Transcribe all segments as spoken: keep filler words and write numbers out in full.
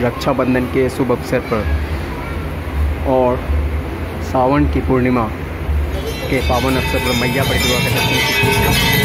रक्षाबंधन के शुभ अवसर पर और सावन की पूर्णिमा के पावन अवसर पर मैया बड़ी दुर्गा के दर्शन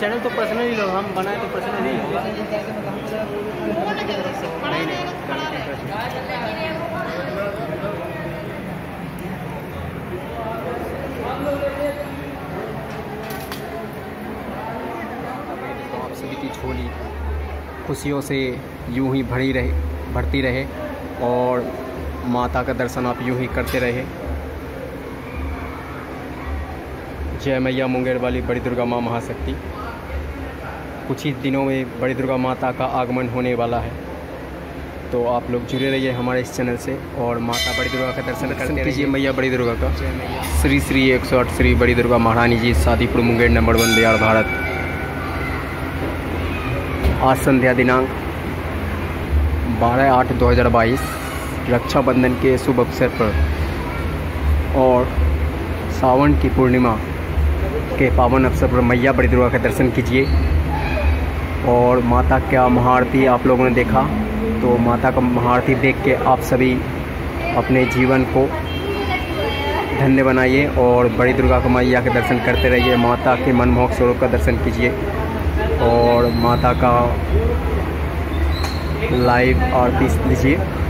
चैनल तो पर्सनल ही लोग हम बनाए तो पर्सनल ही होगा नहीं होली खुशियों से यूं ही भरी रहे भरती रहे और माता का दर्शन आप यूं ही करते रहे। जय मैया मुंगेर वाली बड़ी दुर्गा माँ महाशक्ति। कुछ ही दिनों में बड़ी दुर्गा माता का आगमन होने वाला है, तो आप लोग जुड़े रहिए हमारे इस चैनल से और माता बड़ी दुर्गा का दर्शन करते रहिए। मैया बड़ी दुर्गा का श्री श्री एक सौ आठ श्री बड़ी दुर्गा महारानी जी, शादीपुर मुंगेर, नंबर वन, बिहार, भारत। आज संध्या दिनांक बारह आठ दो हज़ार बाईस, रक्षाबंधन के शुभ अवसर पर और सावन की पूर्णिमा के पावन अवसर पर मैया बड़ी दुर्गा का दर्शन कीजिए। और माता का महाआरती आप लोगों ने देखा, तो माता का महाआरती देख के आप सभी अपने जीवन को धन्य बनाइए और बड़ी दुर्गा का मैया के दर्शन करते रहिए। माता के मनमोहक स्वरूप का दर्शन कीजिए और माता का लाइव आरती लीजिए।